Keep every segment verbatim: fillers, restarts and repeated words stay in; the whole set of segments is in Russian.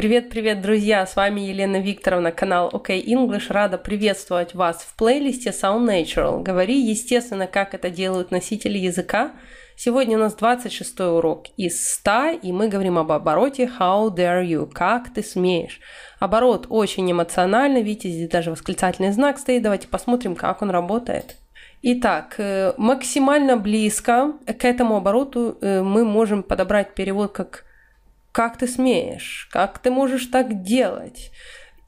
Привет-привет, друзья! С вами Елена Викторовна, канал OK English. Рада приветствовать вас в плейлисте Sound Natural. Говори, естественно, как это делают носители языка. Сегодня у нас двадцать шестой урок из ста, и мы говорим об обороте How dare you? Как ты смеешь? Оборот очень эмоциональный, видите, здесь даже восклицательный знак стоит. Давайте посмотрим, как он работает. Итак, максимально близко к этому обороту мы можем подобрать перевод как «Как ты смеешь? Как ты можешь так делать?»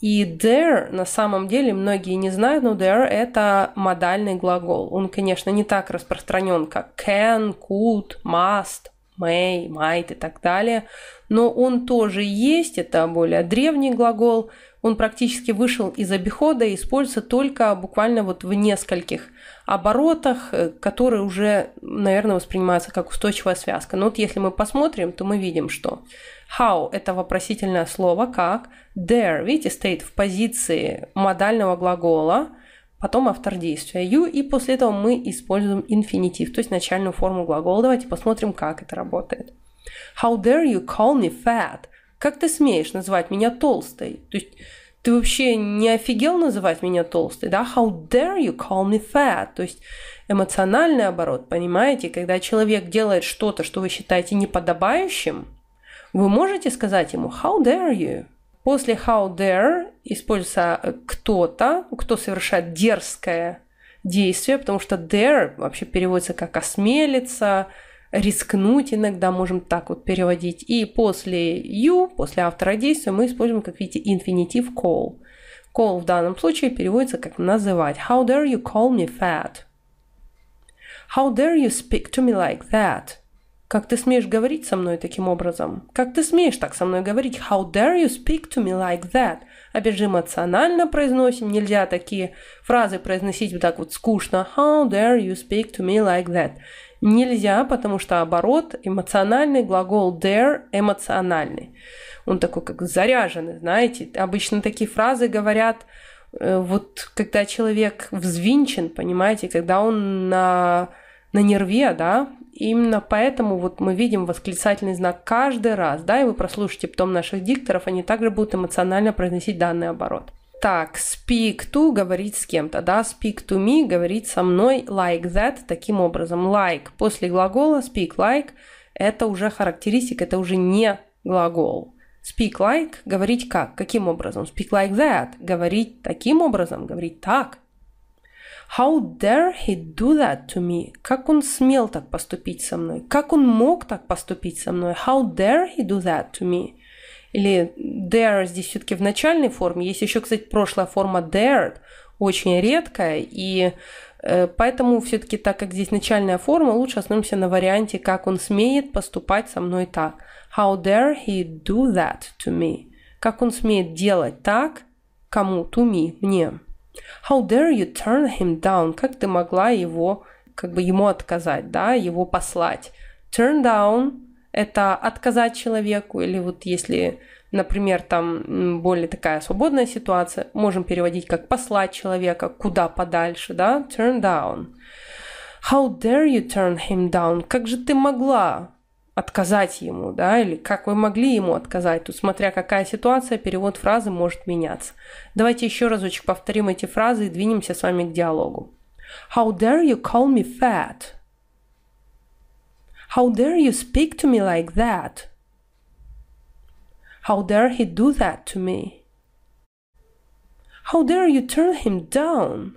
И dare на самом деле многие не знают, но dare – это модальный глагол. Он, конечно, не так распространен, как can, could, must, may, might и так далее. Но он тоже есть, это более древний глагол. Он практически вышел из обихода и используется только буквально вот в нескольких оборотах, которые уже, наверное, воспринимаются как устойчивая связка. Но вот если мы посмотрим, то мы видим, что how – это вопросительное слово, как dare, видите, стоит в позиции модального глагола, потом автор действия you, и после этого мы используем инфинитив, то есть начальную форму глагола. Давайте посмотрим, как это работает. How dare you call me fat? Как ты смеешь называть меня толстой? То есть ты вообще не офигел называть меня толстой, да? How dare you call me fat? То есть эмоциональный оборот, понимаете? Когда человек делает что-то, что вы считаете неподобающим, вы можете сказать ему How dare you? После how dare используется кто-то, кто совершает дерзкое действие, потому что dare вообще переводится как осмелиться, рискнуть иногда, можем так вот переводить. И после you, после автора действия, мы используем, как видите, инфинитив call. Call в данном случае переводится как называть. How dare you call me fat? How dare you speak to me like that? Как ты смеешь говорить со мной таким образом? Как ты смеешь так со мной говорить? How dare you speak to me like that? Опять же, эмоционально произносим. Нельзя такие фразы произносить вот так вот скучно. How dare you speak to me like that? Нельзя, потому что оборот эмоциональный, глагол dare эмоциональный. Он такой как заряженный, знаете. Обычно такие фразы говорят, вот когда человек взвинчен, понимаете, когда он на, на нерве, да. Именно поэтому вот мы видим восклицательный знак каждый раз, да, и вы прослушайте потом наших дикторов, они также будут эмоционально произносить данный оборот. Так, speak to говорить с кем-то, да, speak to me говорить со мной like that, таким образом. Like после глагола speak like это уже характеристика, это уже не глагол. Speak like говорить как, каким образом? Speak like that говорить таким образом, говорить так. How dare he do that to me? Как он смел так поступить со мной? Как он мог так поступить со мной? How dare he do that to me? Или dare здесь все-таки в начальной форме. Есть еще, кстати, прошлая форма dared, очень редкая. И э, поэтому все-таки, так как здесь начальная форма, лучше остановимся на варианте, как он смеет поступать со мной так. How dare he do that to me? Как он смеет делать так кому? To me, мне. How dare you turn him down? Как ты могла его, как бы ему отказать, да, его послать? Turn down – это отказать человеку, или вот если, например, там более такая свободная ситуация, можем переводить как послать человека куда подальше, да, turn down. How dare you turn him down? Как же ты могла отказать ему, да, или как вы могли ему отказать? Тут, смотря какая ситуация, перевод фразы может меняться. Давайте еще разочек повторим эти фразы и двинемся с вами к диалогу. How dare you call me fat? How dare you speak to me like that? How dare he do that to me? How dare you turn him down?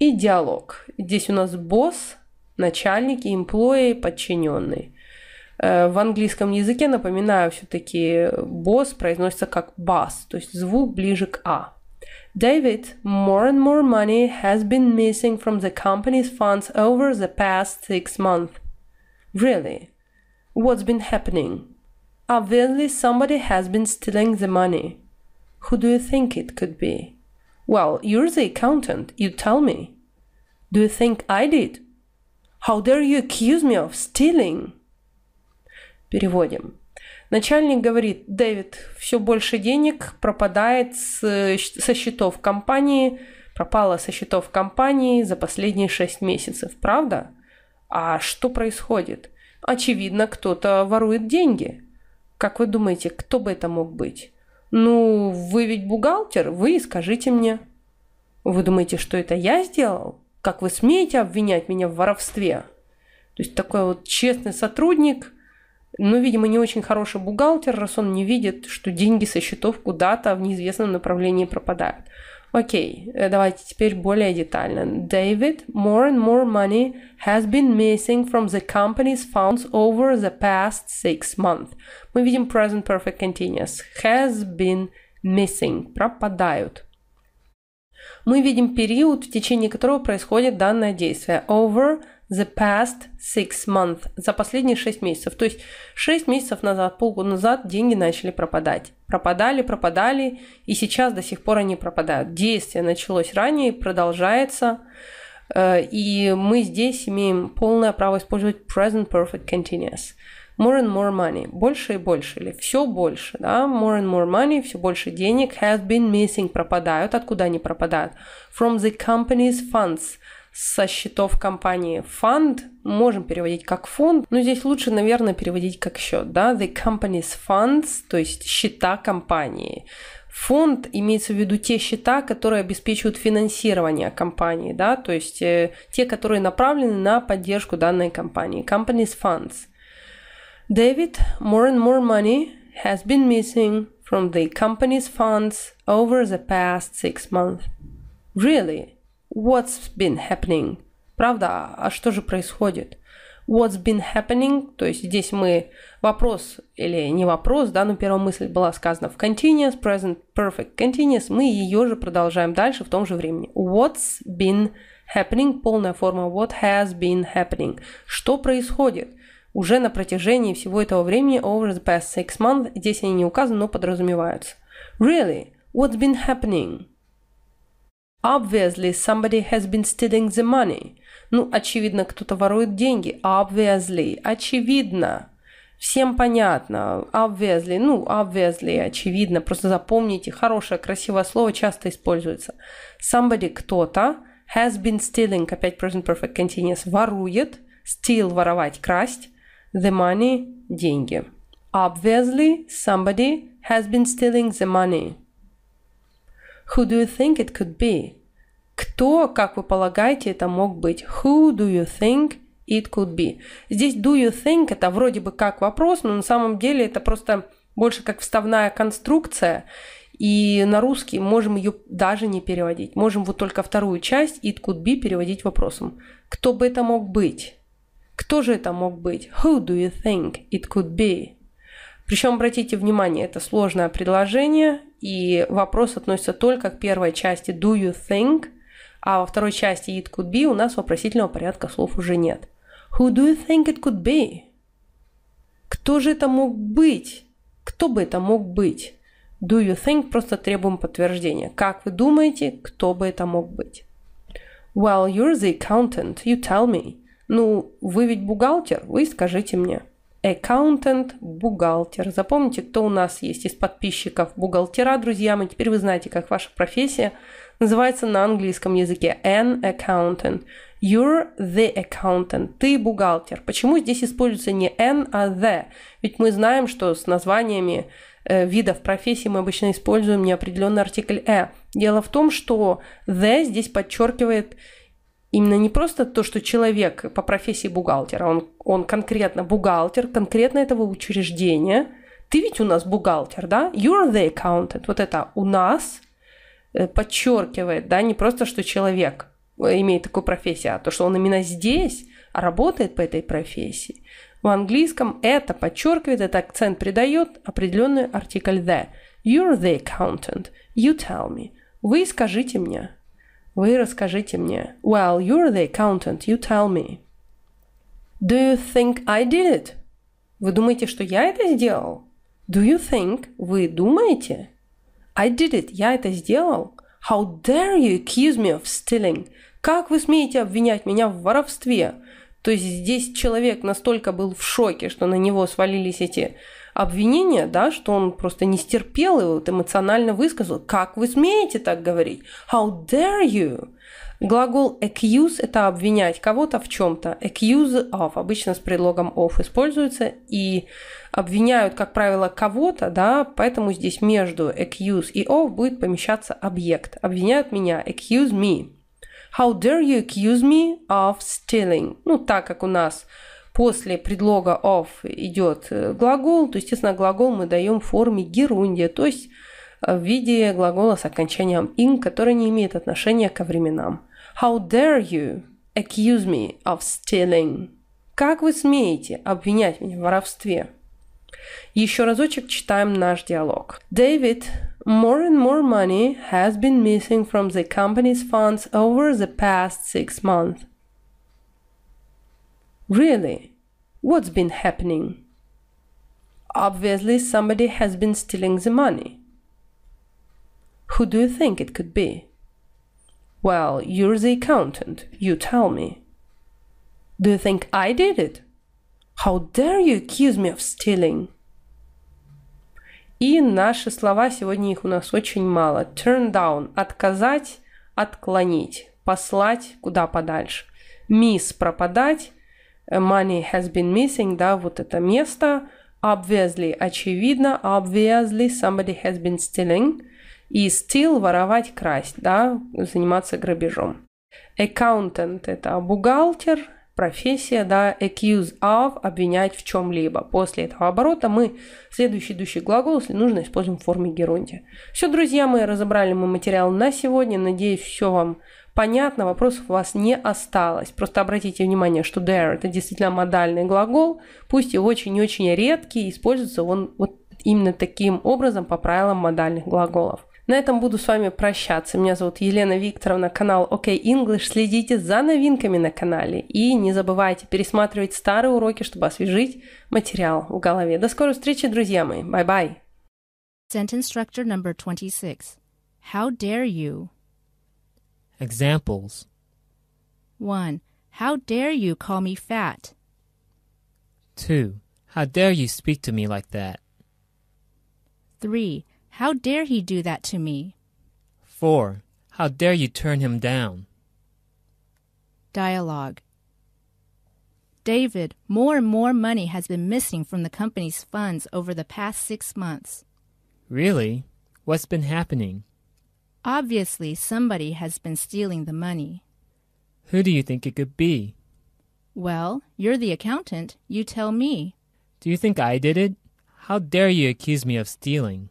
И диалог. Здесь у нас босс, начальник и employee, подчиненный. В английском языке, напоминаю, все-таки босс произносится как бас, то есть звук ближе к а. David, more and more money has been missing from the company's funds over the past six months. Really? What's been happening? Obviously, somebody has been stealing the money. Who do you think it could be? Well, you're the accountant. You tell me. Do you think I did? How dare you accuse me of stealing? Переводим. Начальник говорит: Дэвид, все больше денег пропадает с, со счетов компании, пропало со счетов компании за последние шесть месяцев, правда? А что происходит? Очевидно, кто-то ворует деньги. Как вы думаете, кто бы это мог быть? Ну, вы ведь бухгалтер, вы и скажите мне. Вы думаете, что это я сделал? Как вы смеете обвинять меня в воровстве? То есть такой вот честный сотрудник, но, видимо, не очень хороший бухгалтер, раз он не видит, что деньги со счетов куда-то в неизвестном направлении пропадают. Окей, давайте теперь более детально. David, more and more money has been missing from the company's funds over the past six months. Мы видим present perfect continuous. Has been missing. Пропадают. Мы видим период, в течение которого происходит данное действие. Over the past six months. За последние шесть месяцев. То есть шесть месяцев назад, полгода назад деньги начали пропадать. Пропадали, пропадали, и сейчас до сих пор они пропадают. Действие началось ранее, продолжается, и мы здесь имеем полное право использовать present perfect continuous. More and more money. Больше и больше, или все больше, да? More and more money, все больше денег. Has been missing. Пропадают. Откуда они пропадают? From the company's funds. Со счетов компании. Fund можем переводить как фонд, но здесь лучше, наверное, переводить как счет, да? The company's funds, то есть счета компании. Фонд имеется в виду те счета, которые обеспечивают финансирование компании, да? То есть э, те, которые направлены на поддержку данной компании. Company's funds. David, more and more money has been missing from the company's funds over the past six months. Really? What's been happening? Правда, а что же происходит? What's been happening? То есть здесь мы вопрос или не вопрос, да, но первая мысль была сказана в continuous, present perfect continuous. Мы ее же продолжаем дальше в том же времени. What's been happening? Полная форма what has been happening. Что происходит? Уже на протяжении всего этого времени, over the past six months, здесь они не указаны, но подразумеваются. Really? What's been happening? Obviously, somebody has been stealing the money. Ну, очевидно, кто-то ворует деньги. Obviously. Очевидно. Всем понятно. Obviously. Ну, obviously. Очевидно. Просто запомните. Хорошее, красивое слово часто используется. Somebody, кто-то, has been stealing. Опять present perfect continuous. Ворует. Steal, воровать, красть. The money, деньги. Obviously, somebody has been stealing the money. Who do you think it could be? Кто, как вы полагаете, это мог быть? Who do you think it could be? Здесь do you think это вроде бы как вопрос, но на самом деле это просто больше как вставная конструкция, и на русский можем ее даже не переводить. Можем вот только вторую часть it could be переводить вопросом. Кто бы это мог быть? Кто же это мог быть? Who do you think it could be? Причем, обратите внимание, это сложное предложение, и вопрос относится только к первой части «do you think?», а во второй части «it could be» у нас вопросительного порядка слов уже нет. «Who do you think it could be?» Кто же это мог быть? Кто бы это мог быть? «Do you think?» просто требуем подтверждения. Как вы думаете, кто бы это мог быть? «Well, you're the accountant. You tell me». Ну, вы ведь бухгалтер, вы скажите мне. Accountant, бухгалтер. Запомните, кто у нас есть из подписчиков бухгалтера, друзья мои. Теперь вы знаете, как ваша профессия называется на английском языке. An accountant. You're the accountant. Ты бухгалтер. Почему здесь используется не an, а the? Ведь мы знаем, что с названиями э, видов профессий мы обычно используем неопределенный артикль «э». Дело в том, что the здесь подчеркивает именно не просто то, что человек по профессии бухгалтера, он, он конкретно бухгалтер, конкретно этого учреждения. Ты ведь у нас бухгалтер, да? You're the accountant. Вот это «у нас» подчеркивает, да, не просто, что человек имеет такую профессию, а то, что он именно здесь работает по этой профессии. В английском это подчеркивает, этот акцент придает определенный артикль «the». You're the accountant. You tell me. Вы скажите мне. Вы расскажите мне. Well, you're the accountant. You tell me. Do you think I did it? Вы думаете, что я это сделал? Do you think? Вы думаете? I did it. Я это сделал. How dare you accuse me of stealing? Как вы смеете обвинять меня в воровстве? То есть здесь человек настолько был в шоке, что на него свалились эти обвинение, да, что он просто не стерпел и вот эмоционально высказал. Как вы смеете так говорить? How dare you? Глагол accuse – это обвинять кого-то в чем-то. Accuse of обычно с предлогом of используется, и обвиняют, как правило, кого-то, да, поэтому здесь между accuse и of будет помещаться объект. Обвиняют меня, accuse me. How dare you accuse me of stealing? Ну, так как у нас после предлога of идет глагол, то, естественно, глагол мы даем в форме герундия, то есть в виде глагола с окончанием ing, который не имеет отношения ко временам. How dare you accuse me of stealing? Как вы смеете обвинять меня в воровстве? Еще разочек читаем наш диалог. David, more and more money has been missing from the company's funds over the past six months. Really? What's been happening? Obviously, somebody has been stealing the money. Who do you think it could be? Well, you're the accountant. You tell me. Do you think I did it? How dare you accuse me of stealing? И наши слова, сегодня их у нас очень мало. Turn down – отказать, отклонить, послать куда подальше. Miss – пропадать. Money has been missing – да, вот это место. Obviously – очевидно. Obviously somebody has been stealing. И steal – воровать, красть, да, заниматься грабежом. Accountant – это бухгалтер, профессия, да, accuse of – обвинять в чем-либо. После этого оборота мы следующий идущий глагол, если нужно, используем в форме герундия. Все, друзья мои, разобрали мы материал на сегодня. Надеюсь, все вам понятно, вопросов у вас не осталось. Просто обратите внимание, что dare – это действительно модальный глагол, пусть и очень-очень редкий, используется он вот именно таким образом по правилам модальных глаголов. На этом буду с вами прощаться. Меня зовут Елена Викторовна, канал OK English. Следите за новинками на канале и не забывайте пересматривать старые уроки, чтобы освежить материал в голове. До скорой встречи, друзья мои. Bye-bye. Sentence structure number twenty-six. How dare you? Examples. one. How dare you call me fat? two. How dare you speak to me like that? three. How dare he do that to me? four. How dare you turn him down? Dialogue. David, more and more money has been missing from the company's funds over the past six months. Really? What's been happening? Obviously, somebody has been stealing the money. Who do you think it could be? Well, you're the accountant. You tell me. Do you think I did it? How dare you accuse me of stealing?